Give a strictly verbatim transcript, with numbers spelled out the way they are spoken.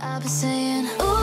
I'll be saying, ooh.